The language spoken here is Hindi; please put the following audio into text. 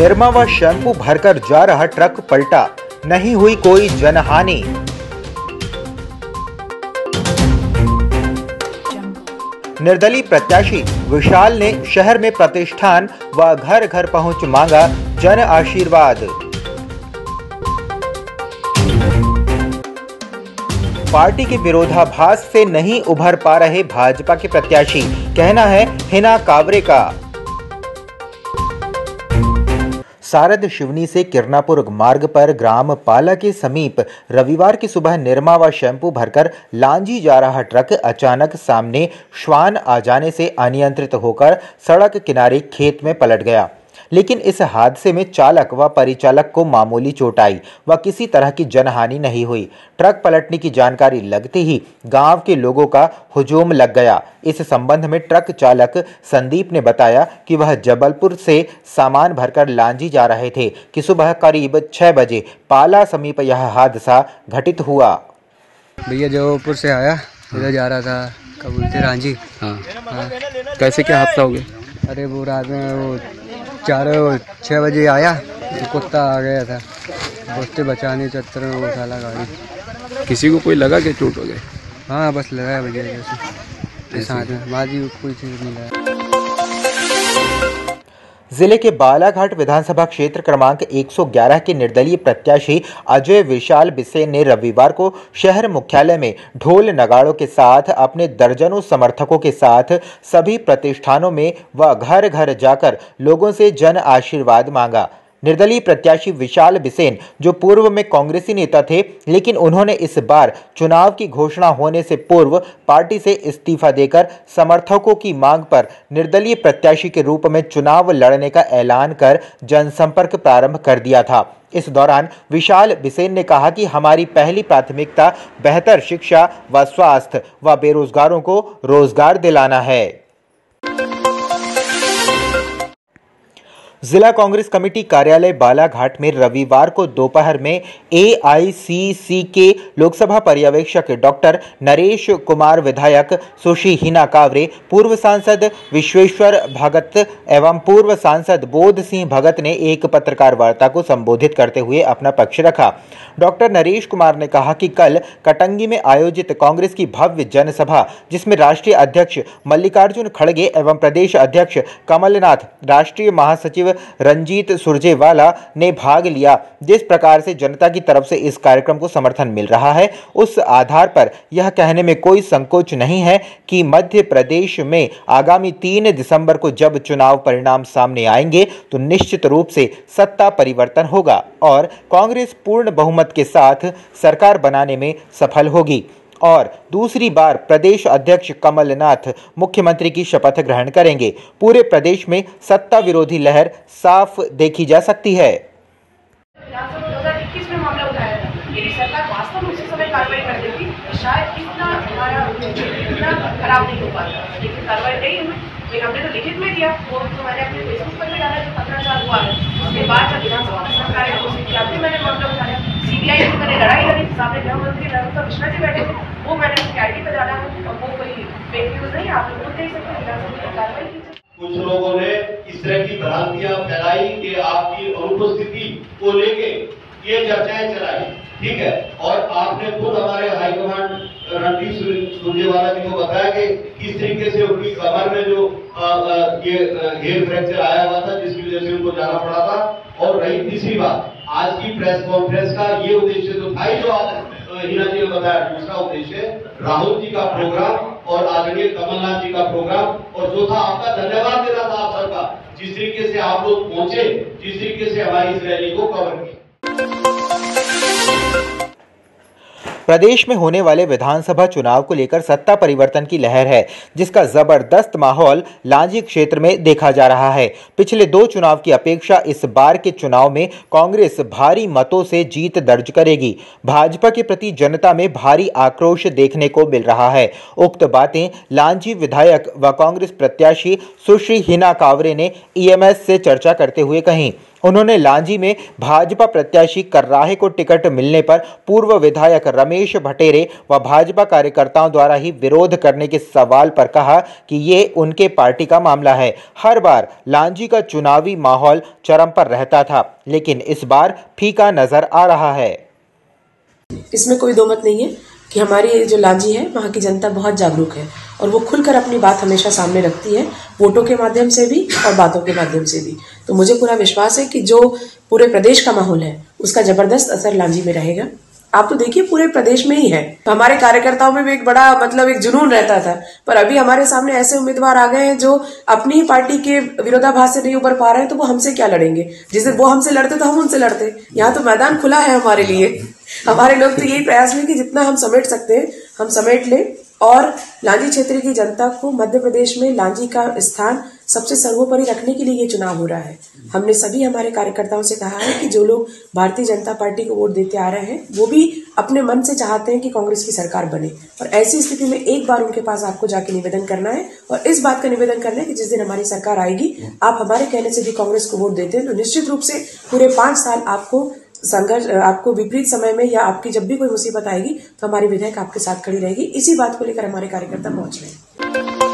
निरमा व शैम्पू भरकर जा रहा ट्रक पलटा, नहीं हुई कोई जनहानि। निर्दलीय प्रत्याशी विशाल ने शहर में प्रतिष्ठान व घर घर पहुंच मांगा जन आशीर्वाद। पार्टी के विरोधाभास से नहीं उभर पा रहे भाजपा के प्रत्याशी, कहना है हिना कावरे का। सारद शिवनी से किरनापुर मार्ग पर ग्राम पाला के समीप रविवार की सुबह निरमा व शैम्पू भरकर लांजी जा रहा ट्रक अचानक सामने श्वान आ जाने से अनियंत्रित होकर सड़क किनारे खेत में पलट गया, लेकिन इस हादसे में चालक व परिचालक को मामूली चोट आई व किसी तरह की जनहानि नहीं हुई। ट्रक पलटने की जानकारी लगते ही गांव के लोगों का हुजूम लग गया। इस संबंध में ट्रक चालक संदीप ने बताया कि वह जबलपुर से सामान भरकर लांजी जा रहे थे कि सुबह करीब 6 बजे पाला समीप यह हादसा घटित हुआ। भैया जबलपुर से आया, उधर जा रहा था, क्या बोलते लांजी। हाँ। कैसे क्या हादसा हो गया? अरे वो रात में वो 4-6 बजे आया, कुत्ता आ गया था, उससे बचाने चक्कर में वो साला गाड़ी। किसी को कोई लगा के चोट हो गई? हाँ बस लगा है भैया, साथ में बाजी कोई चीज़ नहीं लगा। जिले के बालाघाट विधानसभा क्षेत्र क्रमांक 111 के निर्दलीय प्रत्याशी अजेय विशाल बिसेन ने रविवार को शहर मुख्यालय में ढोल नगाड़ों के साथ अपने दर्जनों समर्थकों के साथ सभी प्रतिष्ठानों में व घर घर जाकर लोगों से जन आशीर्वाद मांगा। निर्दलीय प्रत्याशी विशाल बिसेन, जो पूर्व में कांग्रेसी नेता थे, लेकिन उन्होंने इस बार चुनाव की घोषणा होने से पूर्व पार्टी से इस्तीफा देकर समर्थकों की मांग पर निर्दलीय प्रत्याशी के रूप में चुनाव लड़ने का ऐलान कर जनसंपर्क प्रारंभ कर दिया था। इस दौरान विशाल बिसेन ने कहा कि हमारी पहली प्राथमिकता बेहतर शिक्षा व स्वास्थ्य व बेरोजगारों को रोजगार दिलाना है। जिला कांग्रेस कमेटी कार्यालय बालाघाट में रविवार को दोपहर में एआईसीसी के लोकसभा पर्यवेक्षक डॉक्टर नरेश कुमार, विधायक सुश्री हिना कावरे, पूर्व सांसद विश्वेश्वर भगत एवं पूर्व सांसद बोध सिंह भगत ने एक पत्रकार वार्ता को संबोधित करते हुए अपना पक्ष रखा। डॉक्टर नरेश कुमार ने कहा कि कल कटंगी में आयोजित कांग्रेस की भव्य जनसभा, जिसमें राष्ट्रीय अध्यक्ष मल्लिकार्जुन खड़गे एवं प्रदेश अध्यक्ष कमलनाथ, राष्ट्रीय महासचिव रंजीत सुरजेवाला ने भाग लिया। जिस प्रकार से जनता की तरफ से इस कार्यक्रम को समर्थन मिल रहा है, उस आधार पर यह कहने में कोई संकोच नहीं है कि मध्य प्रदेश में आगामी 3 दिसंबर को जब चुनाव परिणाम सामने आएंगे तो निश्चित रूप से सत्ता परिवर्तन होगा और कांग्रेस पूर्ण बहुमत के साथ सरकार बनाने में सफल होगी और दूसरी बार प्रदेश अध्यक्ष कमलनाथ मुख्यमंत्री की शपथ ग्रहण करेंगे। पूरे प्रदेश में सत्ता विरोधी लहर साफ देखी जा सकती है। कुछ लोगों ने इस तरह की भ्रांतियां फैलाई कि आपकी अनुपस्थिति को लेके ये चर्चाएं चलाई, ठीक है। और आपने खुद हमारे हाईकमांड रणदीप सुरजेवाला जी को बताया कि किस तरीके से उनकी कमर में जो ये फ्रैक्चर आया हुआ था, जिसकी वजह से उनको जाना पड़ा था। और रही तीसरी बात, आज की प्रेस कॉन्फ्रेंस का ये उद्देश्य तो था ही, जो हिना जी ने बताया, दूसरा उद्देश्य राहुल जी का प्रोग्राम और आदरणीय कमलनाथ जी का प्रोग्राम, और चौथा आपका धन्यवाद देना था आप सबका, जिस तरीके से आप लोग पहुंचे, जिस तरीके से हमारी इस रैली को कवर किया। प्रदेश में होने वाले विधानसभा चुनाव को लेकर सत्ता परिवर्तन की लहर है, जिसका जबरदस्त माहौल लांजी क्षेत्र में देखा जा रहा है। पिछले 2 चुनाव की अपेक्षा इस बार के चुनाव में कांग्रेस भारी मतों से जीत दर्ज करेगी। भाजपा के प्रति जनता में भारी आक्रोश देखने को मिल रहा है। उक्त बातें लांजी विधायक व कांग्रेस प्रत्याशी सुश्री हिना कावरे ने EMS से चर्चा करते हुए कहीं। उन्होंने लांजी में भाजपा प्रत्याशी करराहे को टिकट मिलने पर पूर्व विधायक रमेश भटेरे व भाजपा कार्यकर्ताओं द्वारा ही विरोध करने के सवाल पर कहा कि ये उनके पार्टी का मामला है। हर बार लांजी का चुनावी माहौल चरम पर रहता था, लेकिन इस बार फीका नजर आ रहा है। इसमें कोई दो मत नहीं है कि हमारी जो लांजी है वहाँ की जनता बहुत जागरूक है और वो खुलकर अपनी बात हमेशा सामने रखती है, वोटों के माध्यम से भी और बातों के माध्यम से भी। तो मुझे पूरा विश्वास है कि जो पूरे प्रदेश का माहौल है उसका जबरदस्त असर लांजी में रहेगा। आप तो देखिए पूरे प्रदेश में ही है। हमारे कार्यकर्ताओं में भी एक बड़ा एक जुनून रहता था, पर अभी हमारे सामने ऐसे उम्मीदवार आ गए हैं जो अपनी ही पार्टी के विरोधाभास से नहीं उबर पा रहे हैं, तो वो हमसे क्या लड़ेंगे। जिसे वो हमसे लड़ते तो हम उनसे लड़ते। यहाँ तो मैदान खुला है हमारे लिए। हमारे लोग तो यही प्रयास में कि जितना हम समेट सकते हैं हम समेट लें और लांजी क्षेत्र की जनता को मध्य प्रदेश में लांजी का स्थान सबसे सर्वोपरि रखने के लिए ये चुनाव हो रहा है। हमने सभी हमारे कार्यकर्ताओं से कहा है कि जो लोग भारतीय जनता पार्टी को वोट देते आ रहे हैं वो भी अपने मन से चाहते हैं कि कांग्रेस की सरकार बने, और ऐसी स्थिति में एक बार उनके पास आपको जाके निवेदन करना है और इस बात का निवेदन करना है कि जिस दिन हमारी सरकार आएगी आप हमारे कहने से भी कांग्रेस को वोट देते हैं तो निश्चित रूप से पूरे 5 साल आपको संघर्ष, आपको विपरीत समय में या आपकी जब भी कोई मुसीबत आएगी तो हमारी विधायक आपके साथ खड़ी रहेगी। इसी बात को लेकर हमारे कार्यकर्ता पहुंच रहे हैं।